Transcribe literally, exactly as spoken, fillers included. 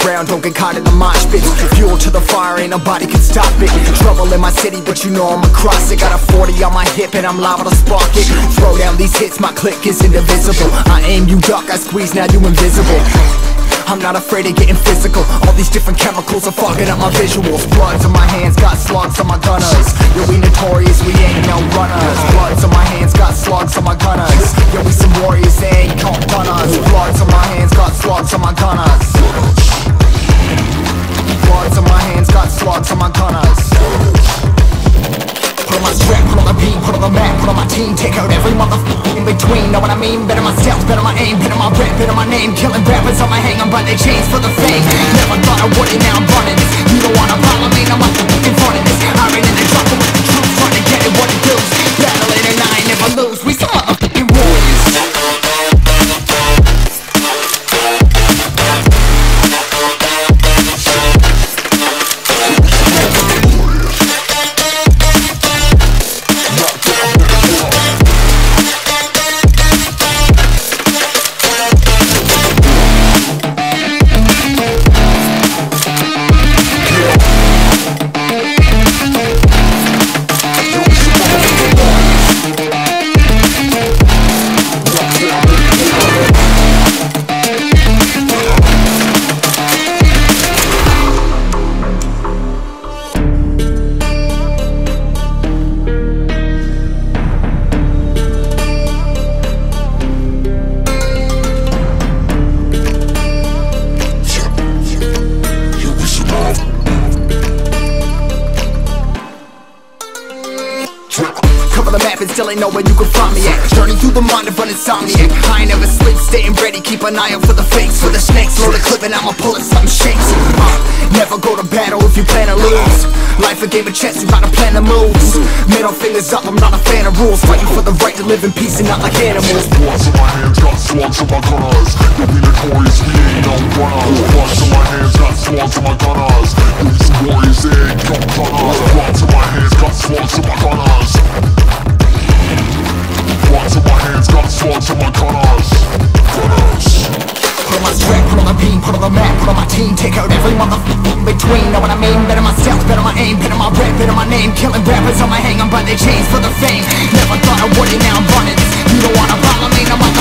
ground, don't get caught in the mosh pit. Fuel to the fire, ain't nobody can stop it. Trouble in my city, but you know I'm across it. Got a forty on my hip and I'm liable to spark it. Throw down these hits, my click is indivisible. I aim, you duck, I squeeze, now you invisible. I'm not afraid of getting physical. All these different chemicals are fogging up my visuals. Bloods on my hands, got slugs on my gunners. Yo, we notorious, we ain't no runners. Bloods on my hands, got slugs on my gunners. Yo, we some warriors, they ain't called gunners. Bloods on my hands, got slugs on my gunners. Bloods on my hands, got slugs on my gunners. Put on my strap, put on the beat, put on the map, put on my team. Take out every motherfucker in between. Know what I mean? Better myself, better my aim, better my rap, better my name. Killing rappers on my hang, I'm by their chains for the fame. Never thought I would it, now I'm running this. You don't want a problem, ain't I'm up in front of this. I ran in the jungle with the truth, trying to get it what it does. Battling and I never lose, we some motherfucking warriors. Still ain't know where you can find me at. Journey through the mind of an insomniac. I ain't never sleep, staying ready, keep an eye out for the fakes. For the snakes, load a clip and I'ma pull it, something shakes. uh, Never go to battle if you plan to lose. Life a game of chess, you gotta plan the moves. Middle fingers up, I'm not a fan of rules. Fighting for the right to live in peace and not like animals. Bloods in my hands, got slugs in my gunners. You'll be notorious, we ain't no runners. Bloods in my hands, got slugs in my gunners. These warriors, they ain't no gunners. Bloods in my hands, got slugs in my gunners. Bloods in my hands, got slugs in my gunners. Gunners. Put on my strap, put on the beam, put on the map, put on my team. Take out every motherfucker in between. Know what I mean? Better myself, better my aim, better my rap, better my name. Killing rappers on my hang, I'm by their chains for the fame. Never thought I would it, now I'm running this. You don't want a problem, ain't no motherfucker.